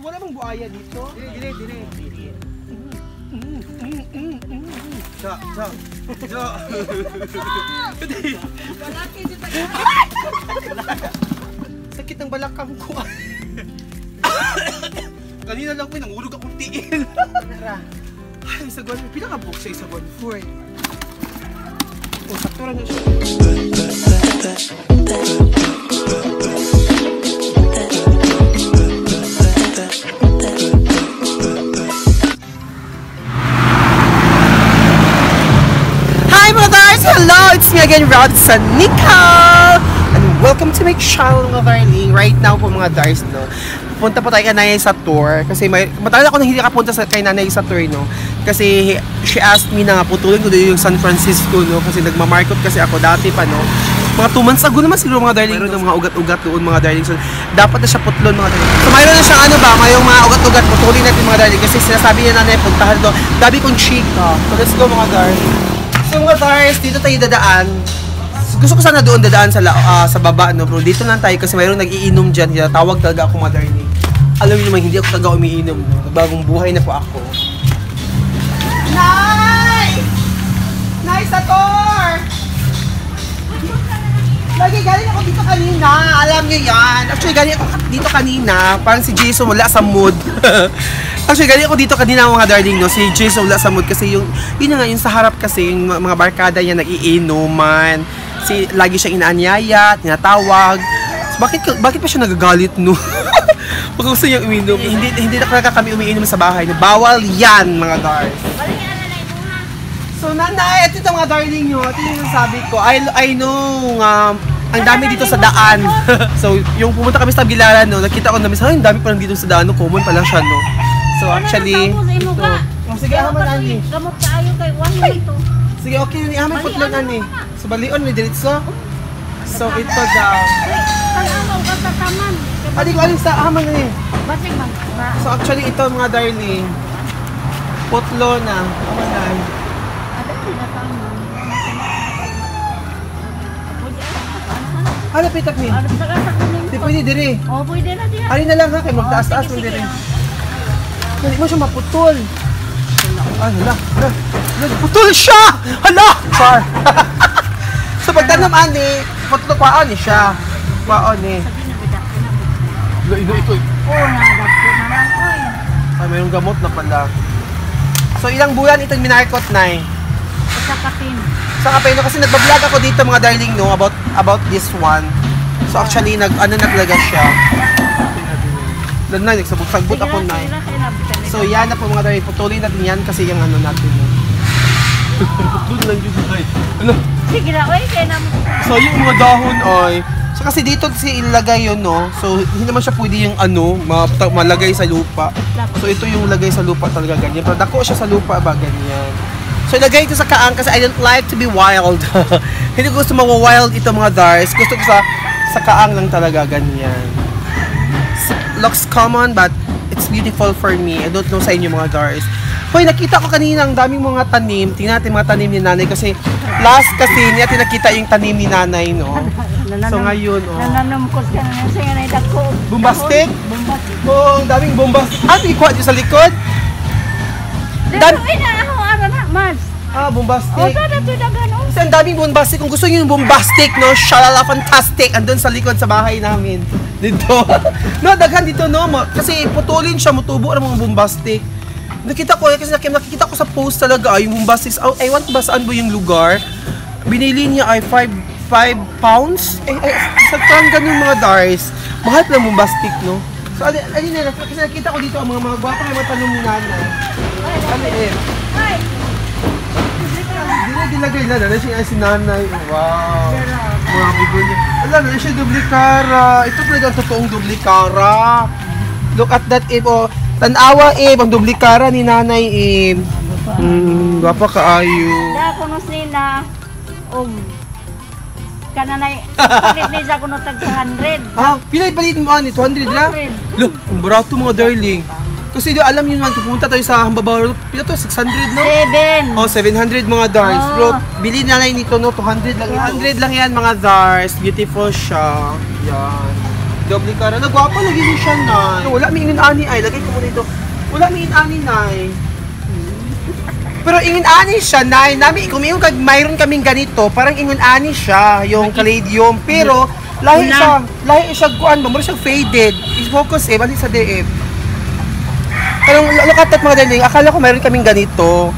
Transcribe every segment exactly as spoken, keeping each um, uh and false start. Wala bang buhaya dito? Dili, dili, dili. Chok, chok, chok. Balaki dito tayo. Sakit ang balakang ko. Kanina lang ko yung nangulog akong tiil. Ay, isa gawin. Pinakabok siya isa gawin. Uy. O, saktura na siya. Hello, it's me again, Rob Sanico, and welcome to my channel mga darling. Right now po mga dars, no, punta po tayo kay nanay sa tour. Kasi may, matagal ako nang hindi kapunta sa, kay nanay sa tour, no. Kasi she asked me na nga po tuloy ko doon yung San Francisco, no. Kasi nagmamarkot kasi ako dati pa, no. Mga two months ago naman siguro mga darling. Mayroon ng mga ugat-ugat doon mga darling. So, dapat na siya putlon mga darling. So mayroon na siya ano ba, mayroong mga ugat-ugat. Putulin natin mga darling. Kasi sinasabi niya nanay, puntahan doon. Dabi kong chika. So let's go mga darling. So mga guys, dito tayo dadaan. Gusto ko sana doon dadaan sa, uh, sa baba, no bro. Dito lang tayo kasi mayroong nag-iinom dyan. Tawag talaga ako madarling. Alam niyo naman, hindi ako talaga umiinom. No? Bagong buhay na po ako. Nice! Nice sa tour! Lagi galing ako dito kanina. Alam niyo yan. Actually, galing ako dito kanina. Parang si Jason wala sa mood. Actually, galing ako dito kanina mga darling, no? Si Jason wala sa mood kasi yung, yun nga, yung sa harap kasi, yung mga barkada niya nag-iinuman. Si, lagi siyang inaanyaya, tinatawag. So, bakit, bakit pa siya nagagalit, no? Pag gusto niya uminom, hindi, hindi na talaga kami umiinom sa bahay. No? Bawal yan, mga darling. So, nanay, ito ito mga darling nyo. Ito yung sabi ko. I, I know, um, ang dami dito sa daan. So, yung pumunta kami sa Tabilaran, no? Nakita ko namin, ay, ang dami pa lang dito sa daan, no? Common pala siya, no? So actually, ito. Oh, sige, ahaman ani. Gamot kaayo kay one ito. Sige, okay ni ahaman putlon ani. So balion ni diretso. So ito daw. Kanamo ka sa kaman. Adi ko alin sa ahaman ani. Batik man. So actually ito mga darling. Putlon na. Ahaman. Ada tinatang. Ano pitak ni? Ano tagasak ni? Di pwede dire. Oh, pwede na dire. Ari na lang ha kay magtaas-taas mo dire. Hindi mo siya maputol. Ay, hala, hala, hala. Putol siya! Hala! Char! So, pagka naman eh, putol kwaan eh siya. Kwaan eh. Ilo, ilo, ito eh. Oo, nagapot naman ko eh. Ay, mayroong gamot na pala. So, ilang bulan ito minarkot na eh? Sa kapin. Sa kapin, no? Kasi nagbablog ako dito mga darling, no? About, about this one. So, actually, nag, ano na talaga siya. Nanay, nagsabot-sagbot ako na. So, yan na po mga darling. Putuloy natin yan kasi yung ano natin. Putuloy lang yun. Ano? Sige na, oy. Kaya naman. So, yung mga dahon, oy. So, kasi dito kasi ilagay yun, no? So, hindi naman siya pwede yung ano, malagay sa lupa. So, ito yung lagay sa lupa talaga ganyan. Pero dako siya sa lupa ba, ganyan. So, ilagay ito sa kaang kasi I don't like to be wild. Hindi ko gusto mawa-wild ito mga darling. Gusto ko sa, sa kaang lang talaga ganyan. Looks common but it's beautiful for me. I don't know sa inyo mga guys. Hoy, nakita ko kanina ang daming mga tanim. Tingnan natin mga tanim ni nanay kasi last kasi niya tinakita yung tanim ni nanay, no? So ngayon, oh. Nananam ko siya na sa nanay dako. Bombastic? Bombastic. Oh, ang daming bombastic. At ikuha dito sa likod. Dan ako aron man. Ah, bombastic. Oh, dito dagan oh. Ang daming bombastic. Kung gusto niyo yung bombastic, no? Shalala fantastic. Andun sa likod sa bahay namin. Dito. No, daghan dito, no? Kasi putulin siya, mutubo ng mga bombastic. Nakita ko, kasi nakikita ko sa post talaga, ay, yung bombastics. Oh, I want ba saan ba yung lugar? Binili niya ay five pounds? Eh, eh, sa trang ganun mga dars. Mahal pala bombastic, no? So, alin ali na, kasi nakita ko dito ang mga mga gwapa na matanong ni nanay. Ano eh? Dinagay na, nanay siya si nanay. Wow. Mga bigo niya. Wala na siya dublikara. Ito talaga ang totoong dublikara. Look at that, Ib. Oh, tanawa, Ib. Ang dublikara ni nanay, Ib. Hmm, gapa kaayo. Da, kunos nina. Um. Kananay. Palit niya kuno tag two hundred. Ah, pinay-palit mo ani, two hundred na? Look, ang barato mga darling. Kasi do alam niyo naman, pupunta tayo sa Hambabaw. Pila to? six hundred, no? seven. Oh, seven hundred mga darls. Bro, bili nanay nito, no? two hundred lang. two hundred lang yan mga darls. Beautiful siya. Yan. Doble kara. Nagwapa lagi mo siya, Nay. Wala may ingin-ani, ay. Lagay ko muna ito. Wala may ingin-ani, Nay. Pero ingin-ani siya, Nay. Nami, kumiyon kag mayroon kaming ganito, parang ingin-ani siya, yung caladium. Pero, lahi siya, lahi siya guan mo. Mara siya faded. I-focus eh, balik sa D F. Pero, look at that mga daling. Akala ko mayroon kaming ganito.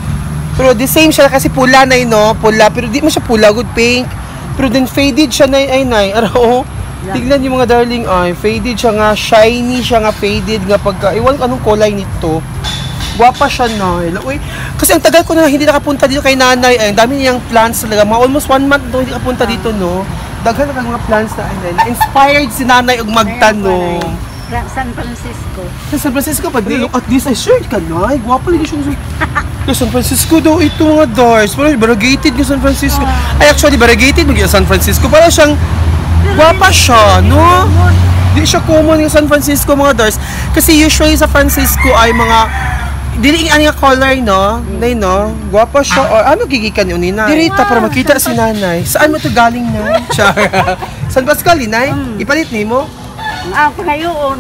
Pero the same siya kasi pula, Nay, no? Pula. Pero di mo siya pula, good pink. Pero then faded siya, Nay, ay, Nay. Araw. Yeah. Tignan yung mga darling, ay, faded siya nga, shiny siya nga, faded nga pagka, iwan ko anong kulay nito. Guwapa siya, Nay. Uy, kasi ang tagal ko na hindi nakapunta dito kay Nanay, ay, ang dami niyang plants talaga. Mga almost one month no, hindi nakapunta dito, no? Daghan na mga plants na, ay, inspired si Nanay og magtanong. San Francisco. Sa San Francisco pa, di, look at this, ay, sure ka, Nay. Guwapa lagi siya. Sa San Francisco daw ito mga doors. Parang variegated ka San Francisco. Ay, actually, variegated mo San Francisco. Para siyang, guwapa siya, no? Di siya common yung San Francisco mga doors. Kasi usually sa Francisco ay mga diliing ang color, no? Nay, no? Guwapa siya. O ano gigikan yun ni Nay? Dirita para makita si Nanay. Saan mo ito galing, Nay? Chara. San Pascal, Nay? Ipalit ni mo? Ah, pangayoon.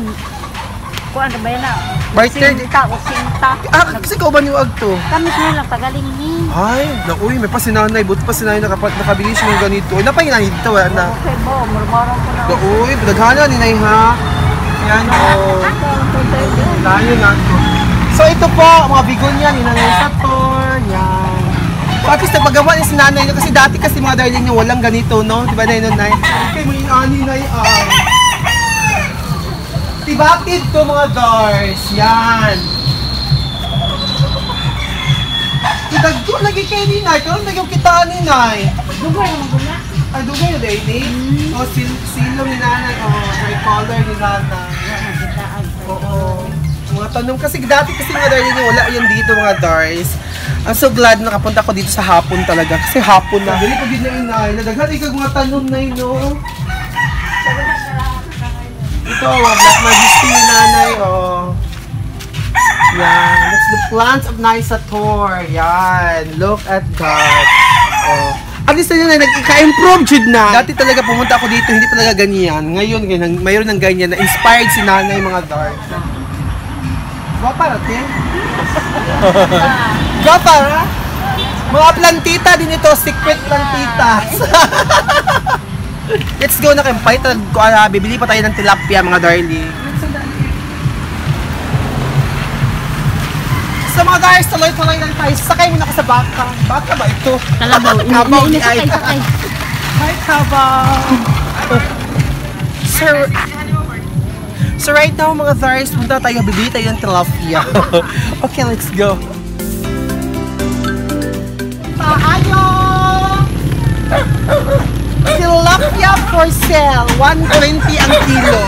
Kuan na ba yan na? Barter? Sinta o sinta. Ah, kasi kauban yung ag to? Kamit na lang, pagaling ni. Ay, nakuwi, may pa si Nanay. Buti pa si Nanay nakabili siya ng ganito. Ay, napahinahin dito, wala na. Okay po, murmurong ko na. Nakuwi, pinaghana ni Nay, ha? Yan, o. Tayo na ito. So, ito po, mga bigon yan. Yung Nanay sa tour, yan. Tapos, napagawa ni si Nanay, no? Kasi dati kasi mga darling niya walang ganito, no? Diba, Nay, no, Nay? Okay, may ani, Nay, ah. Tibatid to mga doors. Yan. Itagdo lagi kay Ninay. Pero naging kitaan ni Nay. Dugay mo na. Ah, dugay na eh. O, silong ni Nanay. O, may color ni Nanay. Oo. Mga tanong kasi, dati kasi mga doors, wala yan dito mga doors. I'm so glad nakapunta ko dito sa hapon talaga. Kasi hapon na. Dali ko din na Inay. Nadaghan ikag mga tanong na ino. Ito, black majesty ni Nanay, oh. Yan. That's the plants of Nisator. Yan. Look at that. Oh. At least na yun, nag-improve jud na. Dati talaga pumunta ako dito, hindi talaga ganyan. Ngayon, ganyan, mayroon ng ganyan. Na-inspired si Nanay, mga dark. Guwapa, rati? Guwapa, ha? Mga plantita din ito. Secret plantitas. Let's go na kayo. Pahitag ko, uh, bibili pa tayo ng tilapia mga darling. So mga darling, tuloy tuloy lang tayo. Sakay muna ka sa baka. Baka ba ito? Kalabaw. Kabaw ni Ay. Hi, kabaw. So, so right now mga darling, punta tayo. Bibili tayo ng tilapia. Okay, let's go. Paayo! Tilapia for sale, one twenty ang kilo.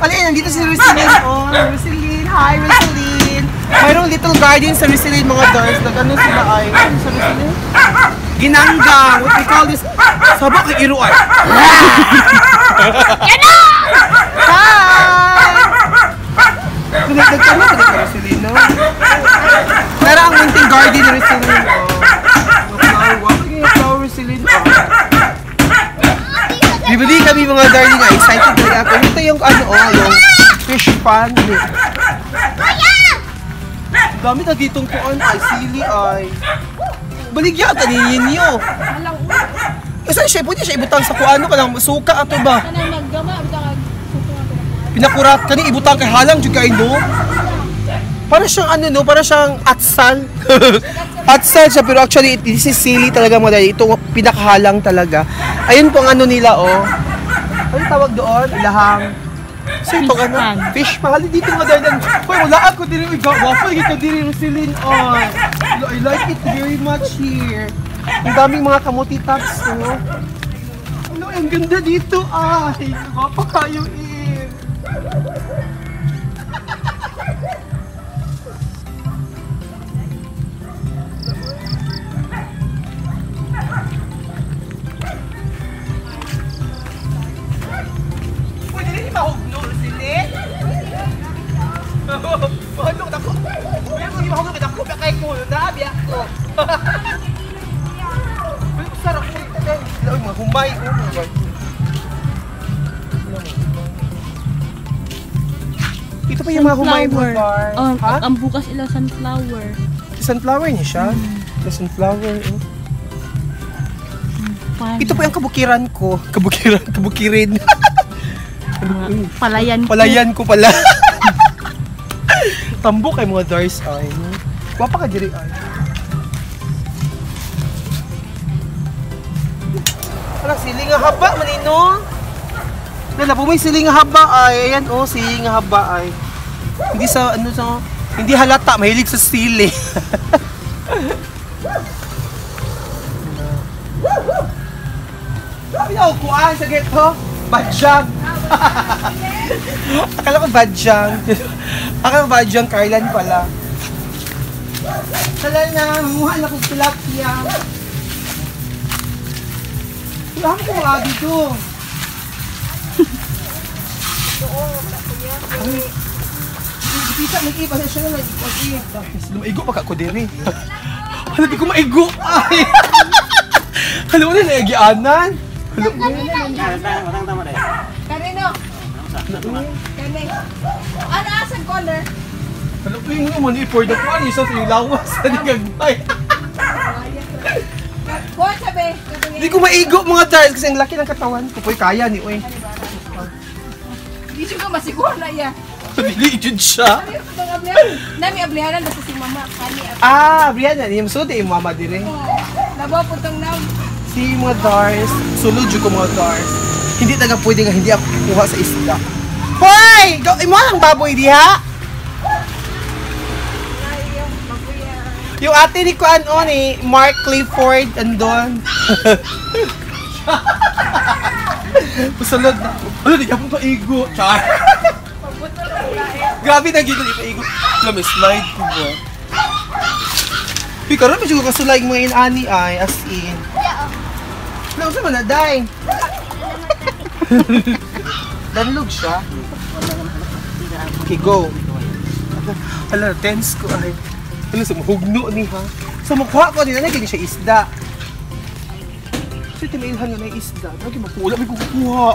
Pala yun, nandito si Roseline. Oh, Roseline, hi Roseline. Mayroong little garden sa Roseline mga doors. Nag-ano sila ay, ano sa Roseline? Ginanggang, what we call this? Sabak na iruan. Hi! Kunagdag ka na, kunagdag ka Roseline, no? Pero ang munting garden ni Roseline, oh. Wow, yung flower Roseline, oh. Bibili kami mga darling, oh. Excited talaga ako. Ito yung ano, oh, yung fish pan. Gamit na ditong kuan, ay, sili, ay. Baligya ka, taninin niyo. Saan siya? Pwede siya ibutang sa kuano ka lang, suka ato ba? Pinakurat ka niya, ibutang kay halang, dyan kayo, no? Para siyang ano no, para siyang atsal. Atsal siya pero actually this is silly talaga mga dali. Ito pinakahalang talaga. Ayun po ang ano nila oh. Ano tawag doon? Lahang. So ito ano? Fish pan. Hali dito mga dali. Hoy, wala ako diri. Uy, waffle dito diri Roseline. Oh. I like it very much here. Ang daming mga kamuti taps no. Ano, ang ganda dito. Ay, guwapo kayo eh. Pwede ko hindi mahugno, kita ko, kaya kayo ko, nabi ako. pa yung mga humayin mo bar. Um, ha? Ang bukas ila sunflower. Sunflower niya siya? Mm. Sunflower. Oh. Mm, ito po yung kabukiran ko. Kabukiran, kabukirin. Uh, palayan, palayan ko. Palayan ko pala. Tambok ay mga doors ay. Wapa ka diri ay. Alang siling nga haba manino. Wala po may siling nga haba ay. Ayan oh, siling nga haba ay. Hindi sa ano sa hindi halata mahilig sa sili. Ayaw ko ah sa geto. Badjang. Akala ko badjang. Akala ko badjang Carlan pala. Tala na, mamuhan ako sa tilapia. Wala ko mga dito. Pisa, may iba na siya na nag-iip. Lumaigo pa ka ko din eh. Hala, di ko maigo. Hala mo na naigianan. Hello. Matang tama dai. Kanino? Kani. Ano asan color? Hello, ping mo ni for the one isa sa lawas sa digagmay. Ko sabi, di ko maigo mga tiles kasi ang laki ng katawan ko. Poy kaya ni oy. Di siya masiguro na iya. Dili jud siya. Nami ablihanan basta si mama kani. Ah, ablihanan ni sudi mama dire. Labo putong nam. Si mga dars, sulod yung ko mga dars. Hindi talaga pwede nga hindi ako kukuha sa isda. Hoy! Imo lang baboy diha! Yung ate ni Kuan on eh, Mark Clifford, andon. Pusulod na. Ano, di ka pong paigo. Char! Grabe na gito ni paigo. Alam, slide ko ba? Uy, karoon, masyong kasulay mga inani ay, as in. Ano sa mga naday? Danlog siya. Okay, go. Ala, tense ko ay. Ano sa mahugno ni ha? Sa makuha ko ni nanay, ganyan siya isda. Kasi tinailhan nga na yung isda. Naging makula, may kukuha.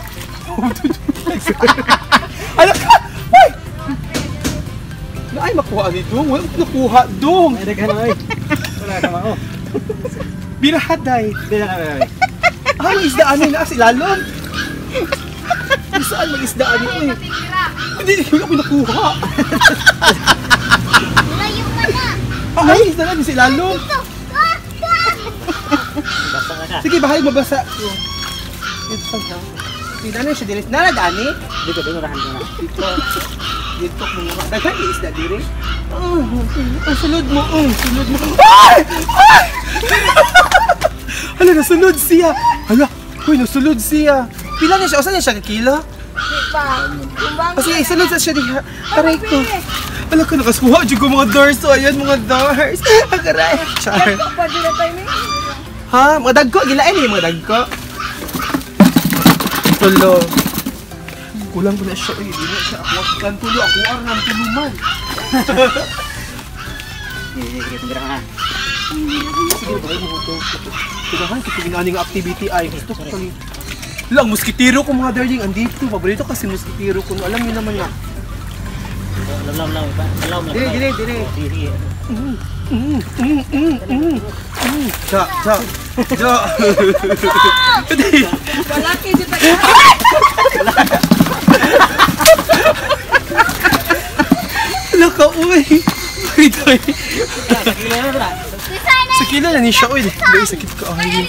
Ala ka! Ay! Ay, makuha ni Dong. Wala ko nakuha, Dong. Ay, nagkanay. Wala ka mao. Birahaday. Birahaday. Ah, isdaan yun na kasi lalong. Saan mag-isdaan yun eh? Hindi, hindi ko nakuha. Layo ka na. Ay, isdaan yun si lalong. Sige, bahay mabasa. Pina na siya dilis. Nara, Dani? Dito, dito, rahan ko na. Dito. Dito, mga. Dagan, iisda diri. Ang sunod mo, ang sunod mo. Ay! Ay! Hala, nasunod siya! Hala! Uy, nasunod siya! Pila niya siya? O saan niya siya? Kakila? Di ba? O sige, sunod siya diha. Aray ko. Hala ka, nakasuha dyan ko mga doors. O, ayan mga doors. Akaray. Char. Dagko pa dyan na tayo na yun. Ha? Mga dagko. Gilain eh, mga dagko. Tulo. Kulang ko na siya. Uy, hindi na siya. Akuwakan tulo. Akuwar ng tuluman. Sige, sige. Tumira ka na. Sige, bahay mo ito. Tigahan, kitugin na nga activity ay. Gusto ko kami. Lang, muskitero ko mga darling. Andito, paborito kasi muskitero ko. Alam nyo naman nga. Alam lang lang. Alam lang. Dire, dire, dire. Dire. Mm, mm, mm, mm, mm. Mm. Cha, cha. Cha. Malaki dito ka. Laka, uy. Ito eh. Sakila na. Sakila na ni siya. Uy, sakit ko. Ay,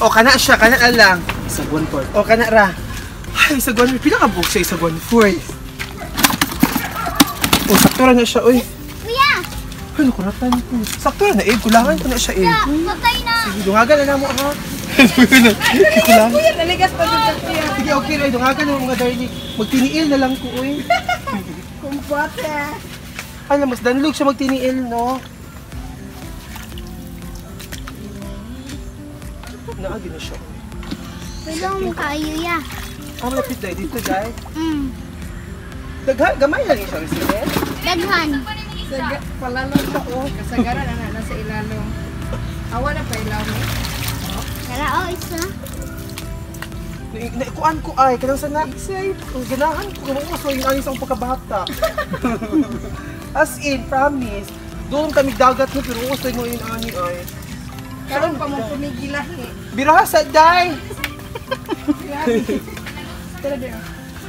o, kana siya. Kana na lang. Isaguan fourth. O, kana ra. Ay, isaguan fourth. Pinakabog siya isaguan fourth. O, saktura na siya. Uy. Kuya. Ay, nakuratan ko. Saktura na eh. Kulangan ko na siya eh. Matay na. Sige, dungagan na naman ako. Kulang. Naligas pa dito siya. Sige, okay Roy. Dungagan na mga darling. Magtiniil na lang ko, uy. Kumpata. Alam, mas danlog siya magtiniil, no? Naagi na siya. Pwede akong makaayo, ya. Ah, malapit na. Dito, Jai? Mm. Gamay lang siya, Rosibel? Daghan. Palalong siya, oh. Kasagaran, ana, nasa ilalong. Awa na pa ilalong. Tara, oh, isa. May Naikuan ko ay, kanang sa nagsay, ang ganahan ko, kung so yung ayos ang pagkabata. As in, promise, doon kami dagat mo, pero usoy mo yung ani ay. Karoon pa mong pumigilahi. Birasa, day!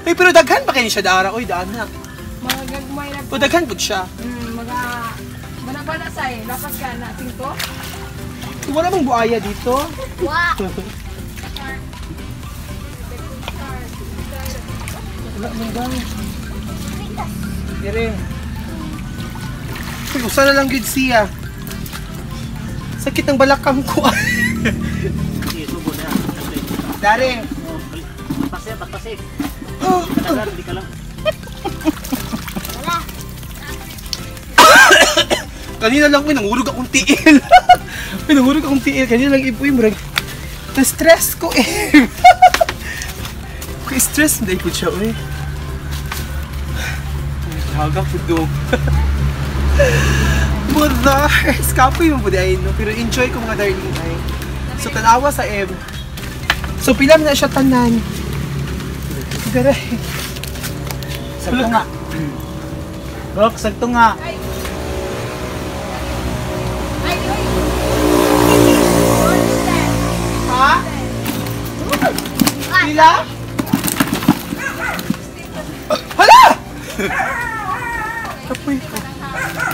Ay, pero daghan pa kayo siya, Dara. Uy, daan na. Mga gagmay na po. O, daghan po siya. Hmm, mga... Manabana sa'yo, lapas ka na, singko. Wala bang buaya dito? Wah! Wala bang bang? Kere. Uy, usan na lang good siya. Sakit ng balakang ko. Sige, subo na. Daring! Pasip, pasip. Kadalan, hindi ka lang. Wala. Kanina lang may nangurog akong tiil. May nangurog akong tiil. Kanina lang ipoy mo. Na-stress ko eh. Stress na ipod siya eh. Haga po doon. Mothers! Kapoy mo po dahil no? Pero enjoy ko mga darling ay. So tanawa sa em. So pilam na siya tanan. Dere. Sagto nga. Rock, sagto nga. Ay. Ay, ay. Ha? Sila? Hala! Kapoy ko.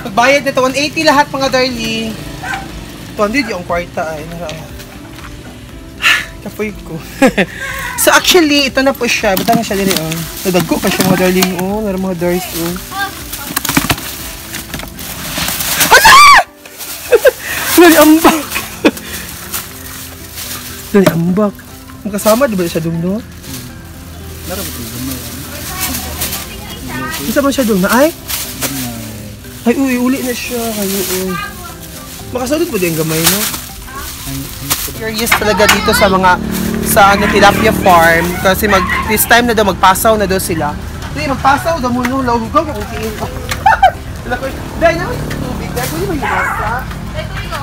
Pagbayad nito, one eighty lahat mga darling. two hundred yung kwarta ay. Naraan. Kapoy ko. So actually, ito na po siya. Bata na siya dito. Oh. Nadagko pa siya mga darling. Oh, nara mga doors. Oh. Hala! Naliambak! Naliambak. Ang kasama, di ba siya doon doon? Nara ba doon doon? Isa ba siya doon na ay? Ay, uy, uli na siya. Ay, uy. Makasalot po din ang gamay, no? Curious talaga dito sa mga sa ano, tilapia farm kasi mag this time na daw magpasaw na daw sila. Hindi magpasaw daw muna lang hugaw ko tingin ko. Lakay, dai na tubig, dai ko yung basta. Dai ko ito.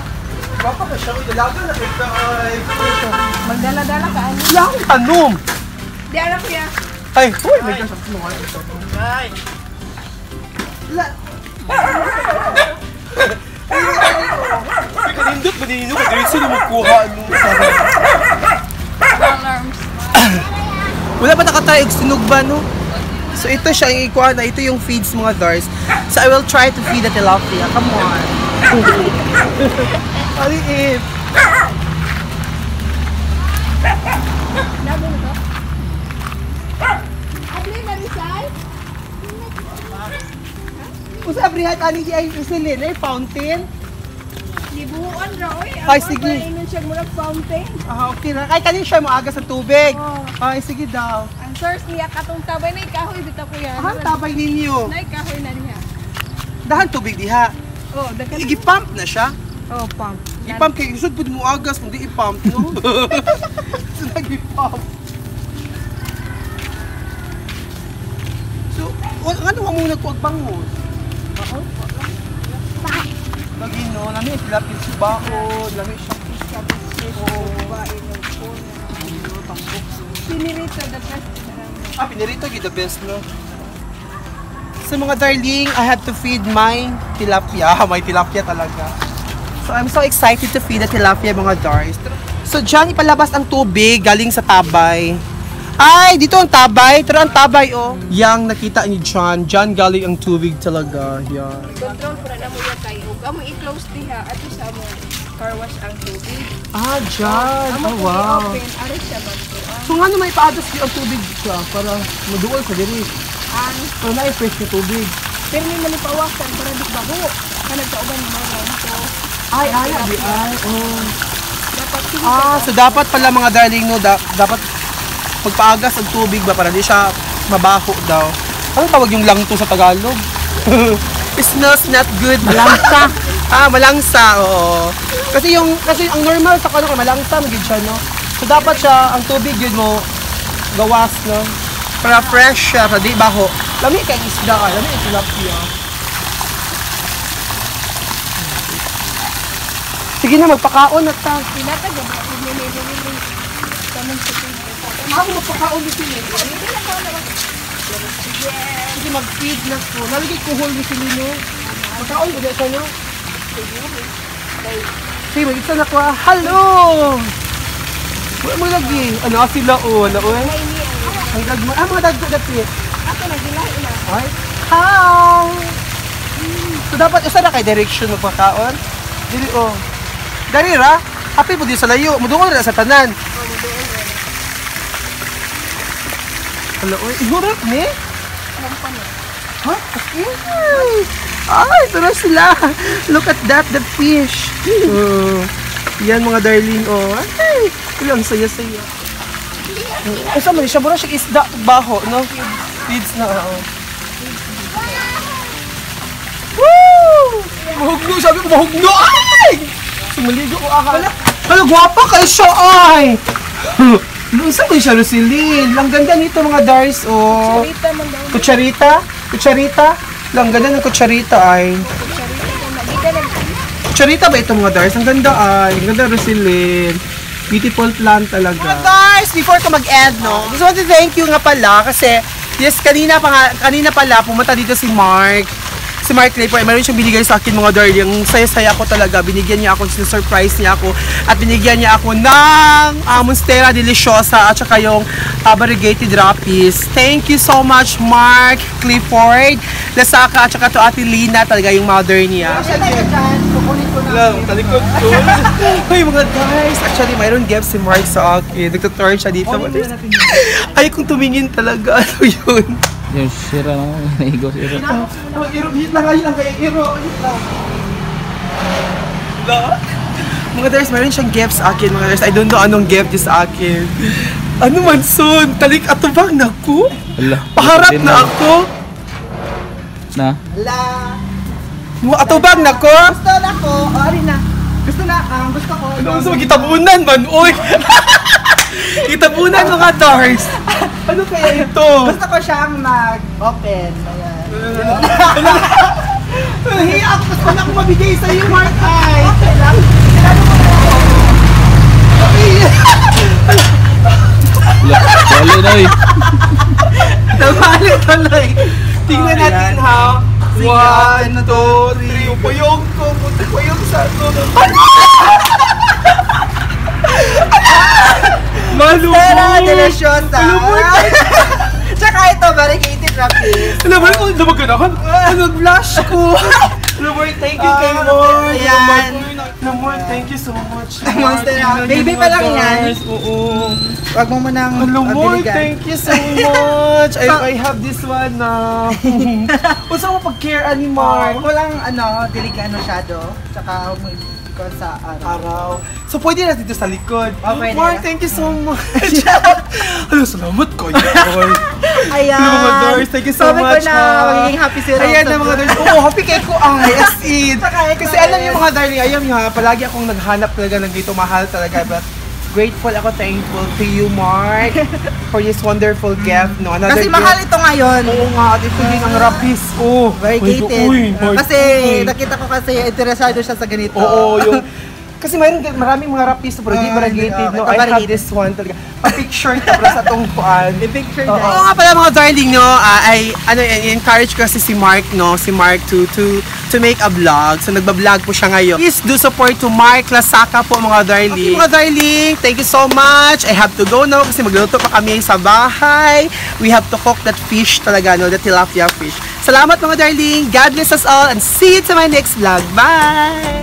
Baka pa siya uy dalaga na pita ay. Magdala-dala ka ano? Lang tanum. Di ara ko ya. Ay, uy, may kasap mo ay ito. Ay. La. Kanindot ba din yun? Kagalit sila magkuha ano? Wala ba nakatayog? Sunog ba no? So ito siya yung ikuha na. Ito yung feeds mga dars. So I will try to feed the tilapia. Come on. Aliit. Labo mo to? Abli, Marisay? Usa abrihat, aling ay isilin ay fountain? Libuan raw eh. Ay, sige. Painon siya mula fountain. Ah, okay na. Ay, kanin siya maaga sa tubig. Oh. Ay, sige daw. Ang source niya, katong tabay na ikahoy. Bita po yan. Ang tabay ninyo? Na ikahoy na niya. Dahan tubig diha. Oo. Oh, i-pump na siya? Oo, oh, pump. I-pump kayo. Isod po di mo agas. Hindi i-pump, no? So, nag-i-pump. So, ano mo muna ko agbangon? Ako? Bye! Pagino, namin tilapia si Baon, namin siya pizza, pizza, babae ng puna, ano, tampok. Pinirito, the best. Ah, pinirito, you're the best, no? So mga darling, I had to feed my tilapia. May tilapia talaga. So I'm so excited to feed the tilapia, mga darling. So dyan, ipalabas ang tubig galing sa tabay. Ay, dito ang tabay. Pero ang tabay, oh. Yang nakita ni John. John galing ang tubig talaga. Yan. Control po na mo yan tayo. Huwag mo i-close diha. Ato sa mo car wash ang tubig. Ah, John. Oh, oh wow. I-open. Ari siya ba ito? So nga naman ipa-adjust yung tubig siya para maduol sa diri. Ang? Para na-fresh yung tubig. Pero may malipawasan para di bago. Kaya nagkauban mo lang ito. Ay, ay, ay, ay. Oh. Dapat ah, so dapat pala mga darling, no? Da dapat... Pagpaagas ang tubig ba para di siya mabaho daw. Ano tawag yung langto sa Tagalog? It smells not good. Malangsa. Ah, malangsa. Oo. Kasi yung kasi ang normal sa kanila malangsa magid siya, no. So dapat siya ang tubig yun mo gawas, no. Para fresh siya, para di baho. Lami kay isda ka, lami ang tilapia. Sige na magpakaon at ta. Pinatag ba? Hindi, hindi, hindi. Tamang Ako magpakaulitin eh. Kasi mag-feed na po. Naligay ko whole ni Silino. Magkaon ko dito nyo. Sige, mag-isa na ko. Hello! Wala mo lagi. Ano sila o? Ano o eh? Ang dagma. Ah, mga dagma-dagpit. Ako nag-ilain na. Ay. Hi! So dapat isa na kay direction magpakaon. Dili o. Darira, happy mo din sa layo. Mudungo na sa tanan. Hello, ihurap ni? Alam pa niya. Huh? Ay, ito na sila. Look at that, the fish. Oh. Yan mga darling, oh. Ay, ilang saya-saya. Isa mo siya, mura siya isda, baho, no? Feeds na, oh. Woo! Mahugno, sabi ko, mahugno! Ay! Sumaligo ko, akala. Ano, guwapa kayo siya, ay! Lusa ko siya, Lucilin. Ang ganda nito mga Dars, oh. Kucharita man daw. Kucharita? Kucharita? Ang ganda ng kucharita, ay. Kucharita ba ito mga Dars? Ang ganda, ay. Ang ganda, Lucilin. Beautiful plant talaga. Mga Dars, before ko mag-end, no? Just want to thank you nga pala kasi, yes, kanina, pa nga, kanina pala pumunta dito si Mark. Si Mark Clifford, mayroon siyang binigay sa akin mga darling. Yung saya-saya ko talaga. Binigyan niya ako, surprise niya ako. At binigyan niya ako ng uh, Monstera Deliciosa at saka yung uh, Variegated Rapis. Thank you so much, Mark Clifford, Lasaca, at saka to Ate Lina talaga yung mother niya. Lang, talikod ko. Ay mga guys, actually mayroon gift si Mark sa akin. Nagtuturn siya dito. Ay, kung tumingin talaga, ano yun? Yung sira na nga, naigaw sira. Hit na nga yun ang kaya, hit lang. Mga guys, mayroon siyang gift sa akin, mga guys. I don't know anong gift sa akin. Ano man son, talik ato bang naku? Paharap na ako. Na? Ala. Ato bang naku? Gusto na ko, ori na. Gusto na, gusto ko. Ano gusto magkitabunan man, oy. Itabunan mga doors. Ano kaya ito? Gusto ko siyang mag-open. Ayan. Hey, ako gusto na akong mabigay sa'yo, Mark. Ay. Okay lang. Kailan mo ko ako? Dali na eh. Dali tuloy. Tingnan natin how. One, two, three. Puyong ko. Puyong sa ito. Ano? Malubog! Monstera Deliciosa! Malubog! Tsaka ito, variegated rapis. Malubog ko, lumagod ako. Nag-blush ko. Malubog, thank you kay Lord. Ayan. Malubog, thank you so much. Monstera. Baby pa lang yan. Oo. Huwag mo munang pagbiligan. Malubog, thank you so much. I have this one now. Gusto mo pag-care ni Mark? Walang ano, delikado masyado. Tsaka huwag mo ito sa araw. So, pwede na dito sa likod. Okay, Mark, thank you so much. Hello, salamat ko. Ayan. Hello, mga doors. Thank you so much. Sabi ko na, magiging happy si Rob. Ayan na, mga doors. Oo, happy kayo ko ang as in. Kasi alam niyo mga darling, ayan niyo ha, palagi akong naghanap talaga ng dito. Mahal talaga. But grateful ako, thankful to you, Mark, for this wonderful gift. No, kasi mahal ito ngayon. Oo nga, at ito din ang rapis. Oo. Variegated. Kasi nakita ko kasi interesado siya sa ganito. Oo, yung... Kasi mayroon maraming mga rapis, pero hindi variegated. No, I have this one talaga. Pa-picture ito para sa itong kuan. Pa-picture na. Oo nga pala mga darling, no, I encourage ko kasi si Mark, no, si Mark to to to make a vlog. So nagbablog po siya ngayon. Please do support to Mark Lasaca po mga darling. Okay mga darling, thank you so much. I have to go now kasi magluto pa kami sa bahay. We have to cook that fish talaga, no, the tilapia fish. Salamat mga darling. God bless us all and see you to my next vlog. Bye!